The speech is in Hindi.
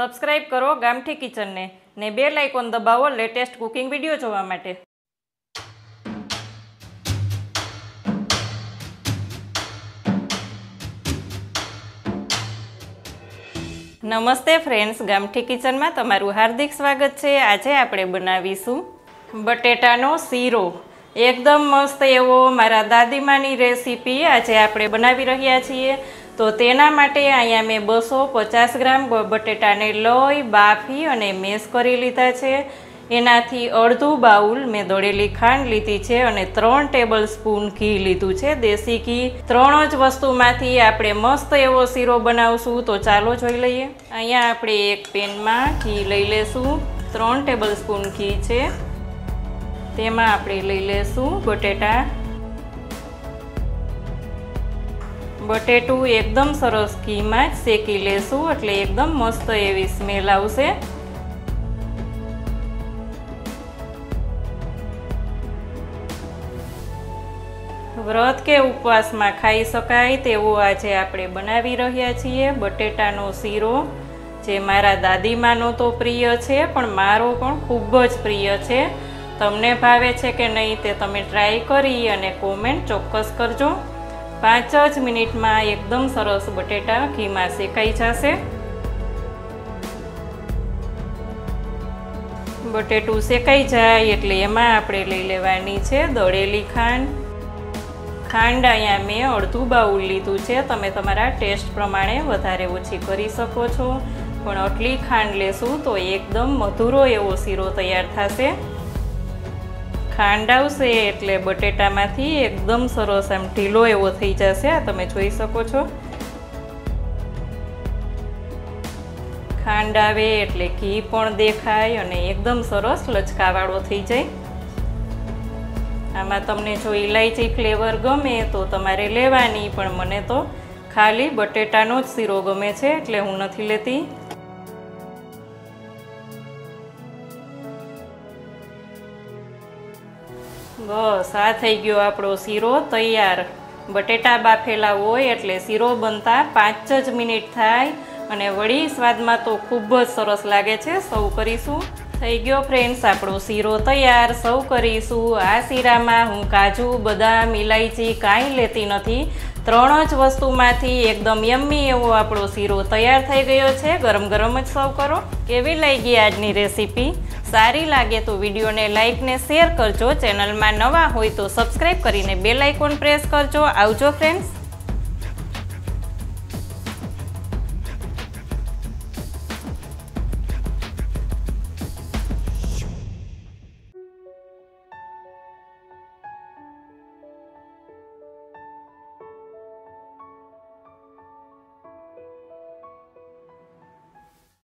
सब्सक्राइब करो गामठी किचन ने बेल आइकॉन दबावो लेटेस्ट कुकिंग वीडियो જોવા માટે। नमस्ते फ्रेंड्स, गामठी किचन में तमारू हार्दिक स्वागत है। आजे आपणे बनावीशू बटेटानो शीरो। एकदम मस्त एवो मारा दादीमानी रेसिपी आजे आपणे बनावी रह्या छीए। तो तेना माटे अहींया मैं 250 ग्राम बटेटाने लई बाफी अने मेस करी लीधा छे। एनाथी अर्धु बाउल में दळेली खांड लीधी छे अने 3 टेबलस्पून घी लीधुं छे, देशी घी। 3 ज वस्तुमांथी आपणे मस्त एवो शीरो बनावशुं। तो चालो जोई लईए। अहींया आपणे एक पेन में घी लई लेशुं। 3 टेबलस्पून घी छे, तेमां आपणे लई लेशुं बटेटा। बटेटू एकदम सरस घी में शेकी लेशू एटले एकदम मस्त एवी स्मेल आवशे। व्रत के उपवास में खाई शकाय तेवो आजे आपणे बनावी रह्या छीए बटेटानो शीरो, जे मारा दादीमानो तो प्रिय छे पण मारो पण खूब ज प्रिय छे। तमने भावे छे के नहीं ते तमे ट्राय करी अने कमेंट चोक्कस करजो। 5 ज मिनिट में एकदम सरस बटेटा घी में शेकाई जशे। बटेटू शेकाई जाए एटले एमां आपणे लई लेवानी छे दळेली खांड। खांड अहींया मैं अर्धुं बाउल लीधुं छे, तमे तमारा टेस्ट प्रमाणे वधारे ओછી करी शको छो, पण आटली खांड लेशुं तो एकदम मधुरो एवो शीरो तैयार थशे। खांड आवशे एटले बटेटामांथी एकदम सरस आम ढीलो एवो थई जशे। तमे जोई शको छो। खांड आवे एटले घी पण देखाय अने एकदम सरस लचकावाळो थई जाय। आमां तमने जो इलायची फ्लेवर गमे तो तमारे लेवानी, पण मने तो खाली बटेटानो ज शीरो गमे छे एटले हुं नथी लेती। बस आ थई गयो आपणो शीरो तैयार। बटेटा बाफेला होय एटले शीरो बनता 5 ज मिनिट थाय अने वळी स्वादमां तो खूब ज सरस लागे छे। सर्व करीशुं। थई गयो फ्रेंड्स आपणो शीरो तैयार। सर्व करीशुं। आ शीरामां हुं काजू, बदाम, इलायची कांई लेती नथी। 3 ज वस्तुमांथी एकदम यम्मी एवो आपणो शीरो तैयार थई गयो छे। गरम गरम ज सर्व करो। केवी लागी आजनी रेसिपी? सारी लगे तो वीडियो ने लाइक ने शेर करजो। चैनल में नवा होय तो सब्सक्राइब करीने बेल आइकॉन प्रेस करजो। आवजो फ्रेंड्स।